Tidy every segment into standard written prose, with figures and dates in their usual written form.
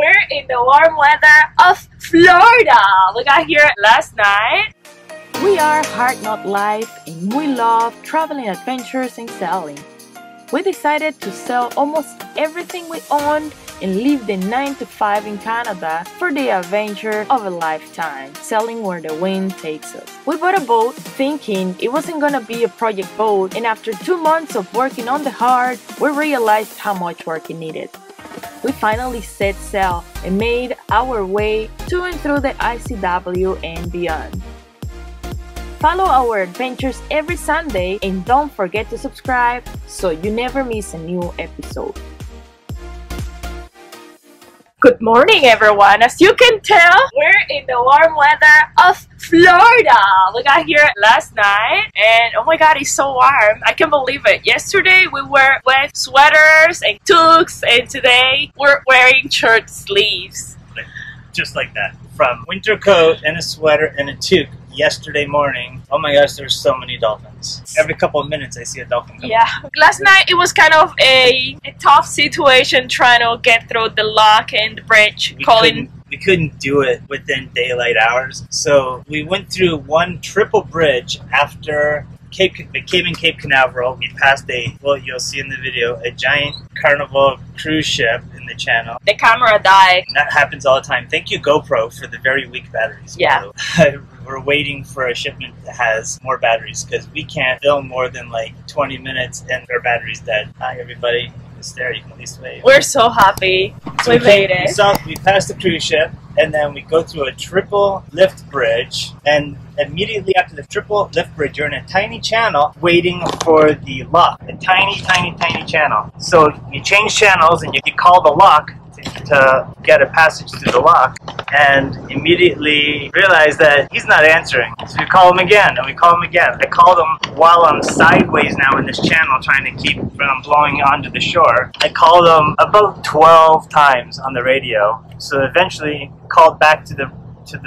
We're in the warm weather of Florida. We got here last night. We are Heart Knot Life and we love traveling, adventures and sailing. We decided to sell almost everything we owned and leave the 9-to-5 in Canada for the adventure of a lifetime, sailing where the wind takes us. We bought a boat thinking it wasn't gonna be a project boat, and after 2 months of working on the Heart, we realized how much work it needed. We finally set sail and made our way to and through the ICW and beyond. Follow our adventures every Sunday and don't forget to subscribe so you never miss a new episode. Good morning, everyone. As you can tell, we're in the warm weather of Florida. We got here last night and oh my god, it's so warm. I can't believe it. Yesterday we were with sweaters and tuxes, and today we're wearing shirt sleeves. Just like that. From winter coat and a sweater and a toque. Yesterday morning, oh my gosh, there's so many dolphins. Every couple of minutes I see a dolphin coming. Yeah, last night it was kind of a tough situation trying to get through the lock and the bridge. We couldn't do it within daylight hours, so we went through one triple bridge after Cape Canaveral. We passed well, you'll see in the video, a giant Carnival cruise ship in the channel. The camera died. And that happens all the time. Thank you, GoPro, for the very weak batteries. Yeah. We're waiting for a shipment that has more batteries because we can't film more than like 20 minutes and our battery's dead. Hi, everybody. It's there. You can at least wave. We're so happy. So we made it. We passed the cruise ship. And then we go through a triple lift bridge, and immediately after the triple lift bridge, you're in a tiny channel waiting for the lock. A tiny, tiny, tiny channel. So you change channels and you call the lock to get a passage through the lock, and immediately realize that he's not answering. So we call him again, and we call him again. I called him while I'm sideways now in this channel, trying to keep from blowing onto the shore. I called him about 12 times on the radio. So eventually called back to the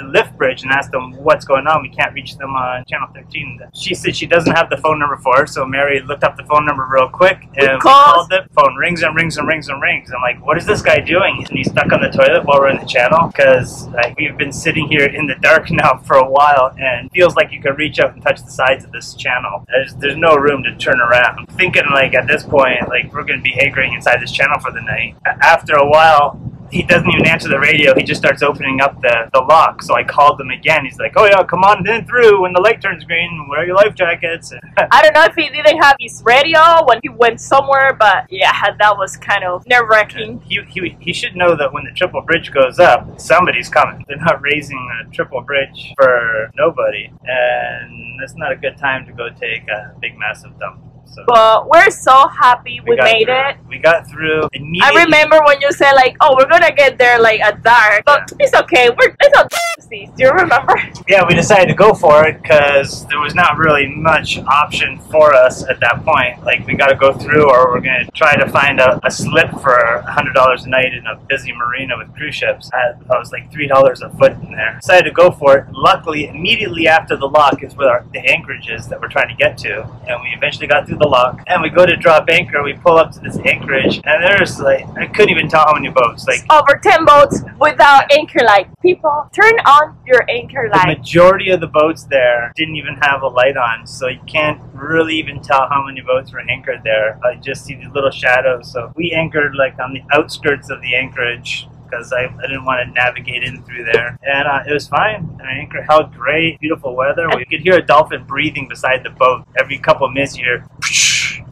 lift bridge and asked them what's going on. We can't reach them on channel 13. She said she doesn't have the phone number for her, so Mary looked up the phone number real quick and we called the phone. Rings and rings and rings and rings. I'm like, what is this guy doing? And he's stuck on the toilet while we're in the channel, because like, we've been sitting here in the dark now for a while and it feels like you could reach up and touch the sides of this channel. There's no room to turn around. I'm thinking like at this point, like we're gonna be anchoring inside this channel for the night. After a while, he doesn't even answer the radio. He just starts opening up the lock. So I called him again. He's like, oh yeah, come on in through when the light turns green. Wear your life jackets. I don't know if he didn't have his radio when he went somewhere, but yeah, that was kind of nerve-wracking. He should know that when the triple bridge goes up, somebody's coming. They're not raising a triple bridge for nobody. And that's not a good time to go take a big, massive dump. So but we're so happy we made it. We got through immediately. I remember when you said like, oh, we're gonna get there like at dark, but yeah, it's okay, it's not pussies. Do you remember? Yeah, we decided to go for it because there was not really much option for us at that point. Like, we gotta go through or we're gonna try to find a slip for $100 a night in a busy marina with cruise ships. I was like $3 a foot in there. Decided to go for it. Luckily, immediately after the lock is where the anchorage is that we're trying to get to, and we eventually got through the lock, and we go to drop anchor. We pull up to this anchorage, and there's like, I couldn't even tell how many boats. Like over 10 boats without anchor light. People, turn on your anchor light. The majority of the boats there didn't even have a light on, so you can't really even tell how many boats were anchored there. I just see these little shadows. So we anchored like on the outskirts of the anchorage, because I didn't want to navigate in through there. And it was fine. Our anchor held great, beautiful weather. We could hear a dolphin breathing beside the boat. Every couple of minutes you hear,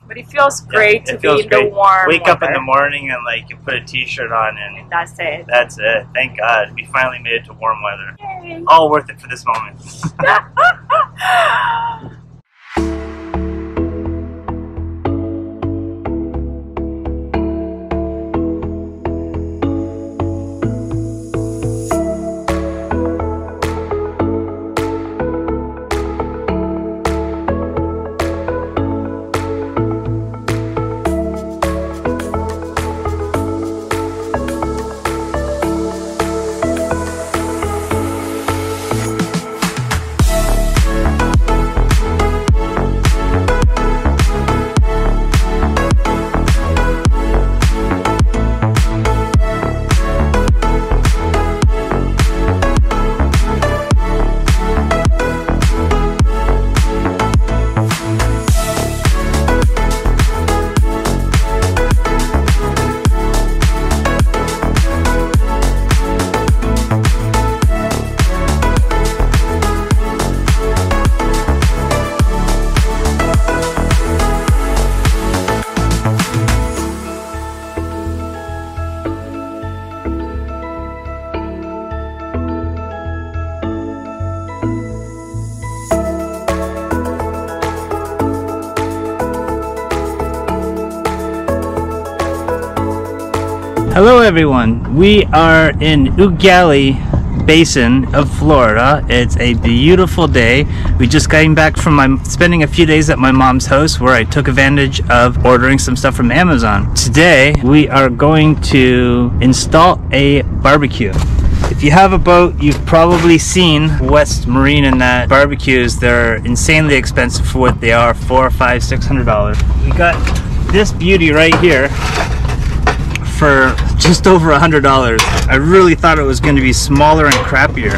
but it feels great to be in the warm weather. Wake up in the morning and like you put a t-shirt on and that's it. That's it. Thank God. We finally made it to warm weather. Yay. All worth it for this moment. Hello everyone, we are in Eau Gallie Basin of Florida. It's a beautiful day. We just came back from spending a few days at my mom's house where I took advantage of ordering some stuff from Amazon. Today we are going to install a barbecue. If you have a boat, you've probably seen West Marine and that barbecues. They're insanely expensive for what they are, $400, $500, $600. We got this beauty right here for just over $100. I really thought it was going to be smaller and crappier,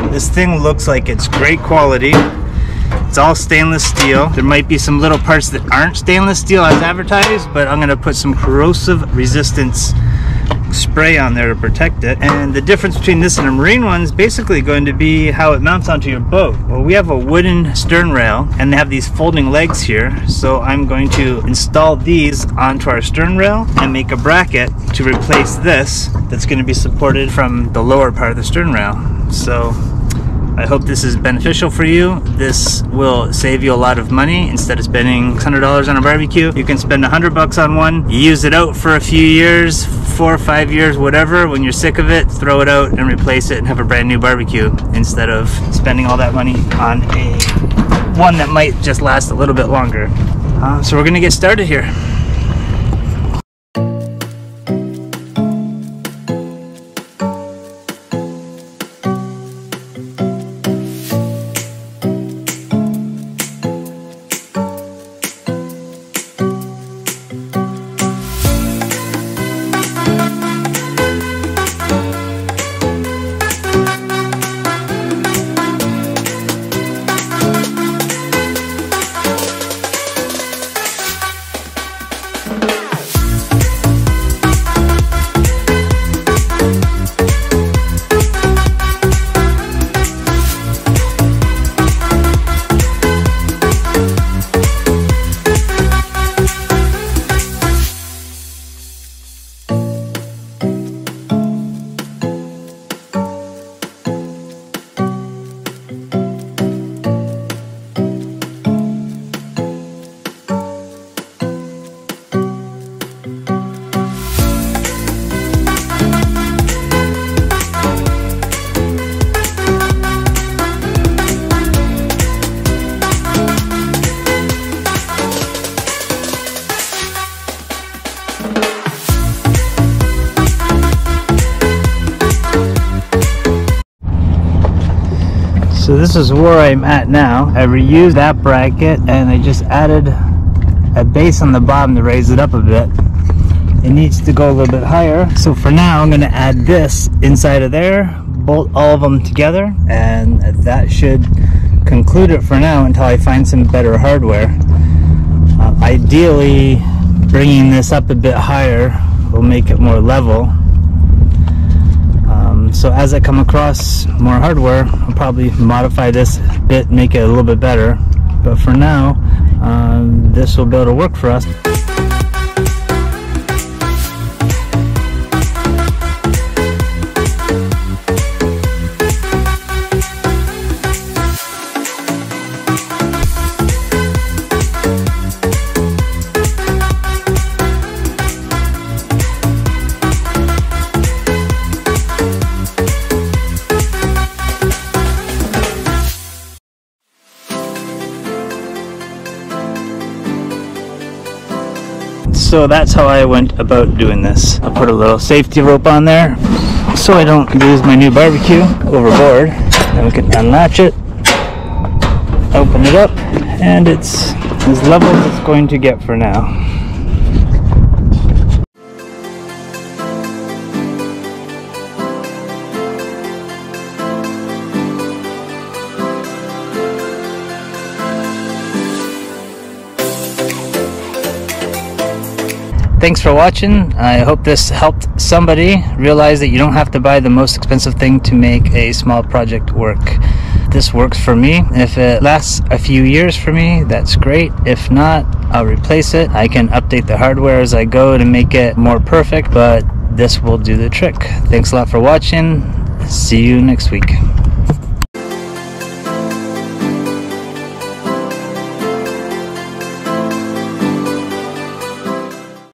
but this thing looks like it's great quality. It's all stainless steel. There might be some little parts that aren't stainless steel as advertised, but I'm going to put some corrosive resistance spray on there to protect it. And the difference between this and a marine one is basically going to be how it mounts onto your boat. Well, we have a wooden stern rail and they have these folding legs here, so I'm going to install these onto our stern rail and make a bracket to replace this that's going to be supported from the lower part of the stern rail. So I hope this is beneficial for you. This will save you a lot of money. Instead of spending $600 on a barbecue, you can spend $100 on one. You use it out for a few years, 4 or 5 years, whatever. When you're sick of it, throw it out and replace it and have a brand new barbecue instead of spending all that money on a one that might just last a little bit longer. So we're gonna get started here. So this is where I'm at now. I reused that bracket and I just added a base on the bottom to raise it up a bit. It needs to go a little bit higher. So for now, I'm gonna add this inside of there, bolt all of them together, and that should conclude it for now until I find some better hardware. Ideally, bringing this up a bit higher will make it more level. So as I come across more hardware, I'll probably modify this a bit, make it a little bit better. But for now, this will be able to work for us. So that's how I went about doing this. I'll put a little safety rope on there so I don't lose my new barbecue overboard. Then we can unlatch it, open it up, and it's as level as it's going to get for now. Thanks for watching. I hope this helped somebody realize that you don't have to buy the most expensive thing to make a small project work. This works for me. If it lasts a few years for me, that's great. If not, I'll replace it. I can update the hardware as I go to make it more perfect, but this will do the trick. Thanks a lot for watching. See you next week.